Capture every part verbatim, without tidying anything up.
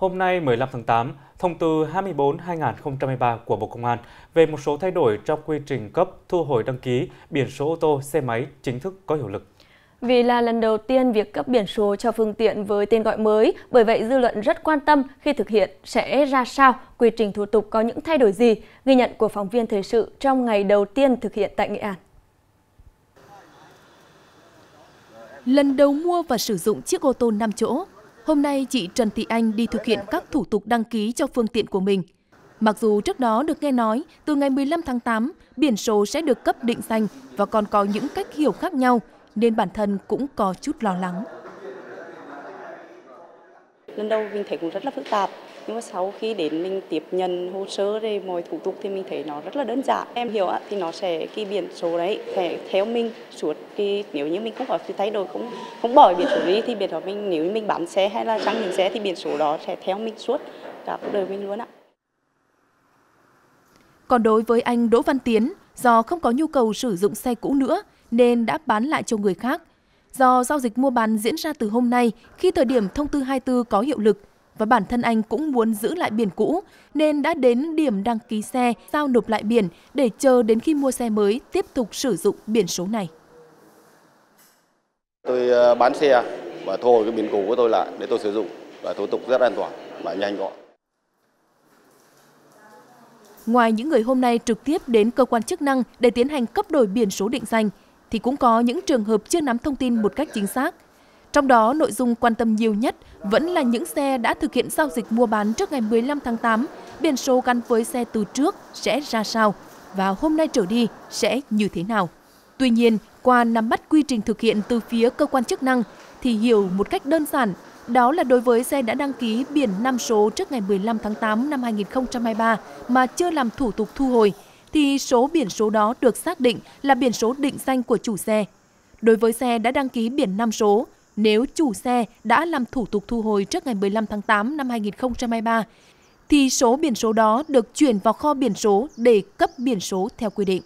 Hôm nay mười lăm tháng tám, Thông tư hai mươi bốn trên hai nghìn không trăm hai mươi ba của Bộ Công an về một số thay đổi trong quy trình cấp thu hồi đăng ký biển số ô tô xe máy chính thức có hiệu lực. Vì là lần đầu tiên việc cấp biển số cho phương tiện với tên gọi mới, bởi vậy dư luận rất quan tâm khi thực hiện sẽ ra sao, quy trình thủ tục có những thay đổi gì, ghi nhận của phóng viên thời sự trong ngày đầu tiên thực hiện tại Nghệ An. Lần đầu mua và sử dụng chiếc ô tô năm chỗ, hôm nay chị Trần Thị Anh đi thực hiện các thủ tục đăng ký cho phương tiện của mình. Mặc dù trước đó được nghe nói, từ ngày mười lăm tháng tám, biển số sẽ được cấp định danh và còn có những cách hiểu khác nhau, nên bản thân cũng có chút lo lắng. Lần đầu mình thấy cũng rất là phức tạp, nhưng mà sau khi đến mình tiếp nhận hồ sơ rồi mọi thủ tục thì mình thấy nó rất là đơn giản. Em hiểu ạ, thì nó sẽ cái biển số đấy sẽ theo mình suốt cái, nếu như mình không có sự thay đổi, không không bỏ biển số đi thì biển đó mình, nếu như mình bán xe hay là sang những xe thì biển số đó sẽ theo mình suốt cả cuộc đời mình luôn ạ. Còn đối với anh Đỗ Văn Tiến, do không có nhu cầu sử dụng xe cũ nữa nên đã bán lại cho người khác. Do giao dịch mua bán diễn ra từ hôm nay khi thời điểm thông tư hai mươi bốn có hiệu lực và bản thân anh cũng muốn giữ lại biển cũ nên đã đến điểm đăng ký xe giao nộp lại biển để chờ đến khi mua xe mới tiếp tục sử dụng biển số này. Tôi bán xe và thu hồi cái biển cũ của tôi lại để tôi sử dụng và thủ tục rất an toàn và nhanh gọn. Ngoài những người hôm nay trực tiếp đến cơ quan chức năng để tiến hành cấp đổi biển số định danh, thì cũng có những trường hợp chưa nắm thông tin một cách chính xác. Trong đó, nội dung quan tâm nhiều nhất vẫn là những xe đã thực hiện giao dịch mua bán trước ngày mười lăm tháng tám, biển số gắn với xe từ trước sẽ ra sao và hôm nay trở đi sẽ như thế nào. Tuy nhiên, qua nắm bắt quy trình thực hiện từ phía cơ quan chức năng thì hiểu một cách đơn giản, đó là đối với xe đã đăng ký biển năm số trước ngày mười lăm tháng tám năm hai nghìn không trăm hai mươi ba mà chưa làm thủ tục thu hồi, thì số biển số đó được xác định là biển số định danh của chủ xe. Đối với xe đã đăng ký biển năm số, nếu chủ xe đã làm thủ tục thu hồi trước ngày mười lăm tháng tám năm hai nghìn không trăm hai mươi ba, thì số biển số đó được chuyển vào kho biển số để cấp biển số theo quy định.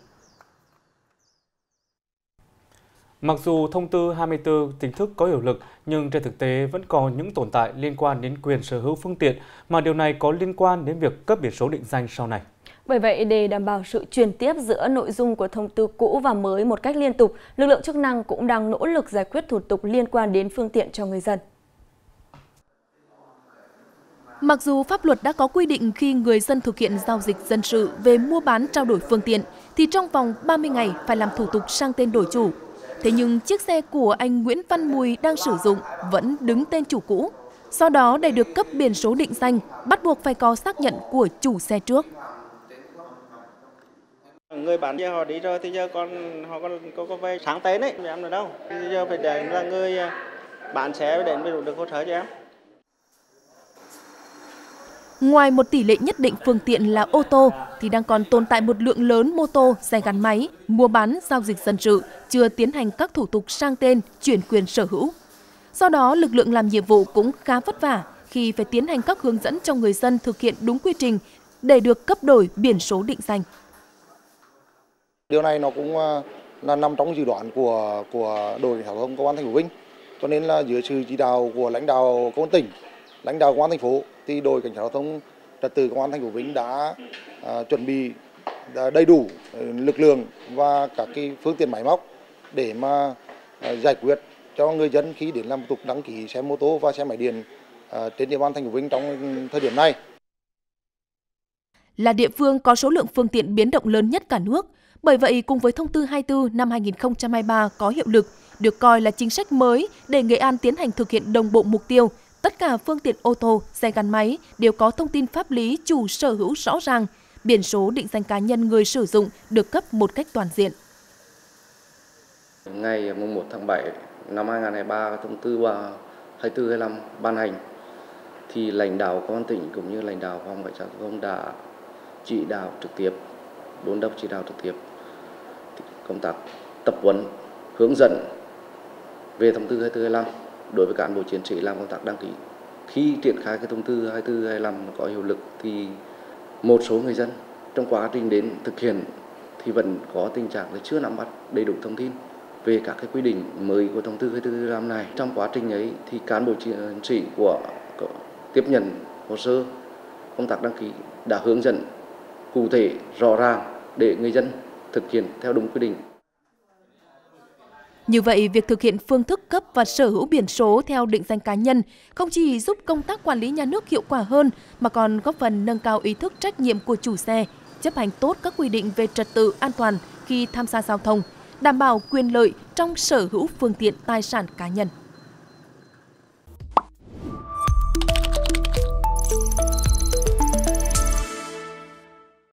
Mặc dù thông tư hai mươi bốn chính thức có hiệu lực, nhưng trên thực tế vẫn còn những tồn tại liên quan đến quyền sở hữu phương tiện, mà điều này có liên quan đến việc cấp biển số định danh sau này. Bởi vậy, để đảm bảo sự truyền tiếp giữa nội dung của thông tư cũ và mới một cách liên tục, lực lượng chức năng cũng đang nỗ lực giải quyết thủ tục liên quan đến phương tiện cho người dân. Mặc dù pháp luật đã có quy định khi người dân thực hiện giao dịch dân sự về mua bán trao đổi phương tiện, thì trong vòng ba mươi ngày phải làm thủ tục sang tên đổi chủ. Thế nhưng chiếc xe của anh Nguyễn Văn Mùi đang sử dụng vẫn đứng tên chủ cũ. Do đó, để được cấp biển số định danh, bắt buộc phải có xác nhận của chủ xe trước. Người bán giờ họ đi rồi thì giờ còn họ còn có có vay sáng tên ấy, em được đâu. Thì giờ phải để là người bán xe để mới đủ được hỗ trợ cho em. Ngoài một tỷ lệ nhất định phương tiện là ô tô thì đang còn tồn tại một lượng lớn mô tô, xe gắn máy, mua bán, giao dịch dân sự chưa tiến hành các thủ tục sang tên, chuyển quyền sở hữu. Do đó, lực lượng làm nhiệm vụ cũng khá vất vả khi phải tiến hành các hướng dẫn cho người dân thực hiện đúng quy trình để được cấp đổi biển số định danh. Điều này nó cũng là nằm trong dự đoán của của đội cảnh sát giao thông công an thành phố Vinh, cho nên là dưới sự chỉ đạo của lãnh đạo công an tỉnh, lãnh đạo công an thành phố thì đội cảnh sát giao thông trật tự công an thành phố Vinh đã à, chuẩn bị đã đầy đủ lực lượng và các cái phương tiện máy móc để mà à, giải quyết cho người dân khi đến làm thủ tục đăng ký xe mô tô và xe máy điện à, trên địa bàn thành phố Vinh trong thời điểm này. Là địa phương có số lượng phương tiện biến động lớn nhất cả nước, bởi vậy cùng với thông tư hai mươi bốn năm hai nghìn không trăm hai mươi ba có hiệu lực được coi là chính sách mới để Nghệ An tiến hành thực hiện đồng bộ mục tiêu tất cả phương tiện ô tô, xe gắn máy đều có thông tin pháp lý chủ sở hữu rõ ràng, biển số định danh cá nhân người sử dụng được cấp một cách toàn diện. Ngày mùng một tháng bảy năm hai nghìn không trăm hai mươi ba, thông tư hai mươi bốn hai mươi lăm ban hành thì lãnh đạo công an tỉnh cũng như lãnh đạo phòng cảnh sát giao thông đã chỉ đạo trực tiếp, đôn đốc chỉ đạo trực tiếp công tác tập huấn, hướng dẫn về thông tư hai mươi bốn hai mươi lăm đối với cán bộ chiến sĩ làm công tác đăng ký. Khi triển khai cái thông tư hai mươi bốn hai mươi lăm có hiệu lực thì một số người dân trong quá trình đến thực hiện thì vẫn có tình trạng là chưa nắm bắt đầy đủ thông tin về các cái quy định mới của thông tư hai mươi bốn hai mươi lăm này. Trong quá trình ấy thì cán bộ chiến sĩ của tiếp nhận hồ sơ, công tác đăng ký đã hướng dẫn cụ thể rõ ràng để người dân thực hiện theo đúng quy định. Như vậy, việc thực hiện phương thức cấp và sở hữu biển số theo định danh cá nhân không chỉ giúp công tác quản lý nhà nước hiệu quả hơn mà còn góp phần nâng cao ý thức trách nhiệm của chủ xe, chấp hành tốt các quy định về trật tự an toàn khi tham gia giao thông, đảm bảo quyền lợi trong sở hữu phương tiện tài sản cá nhân.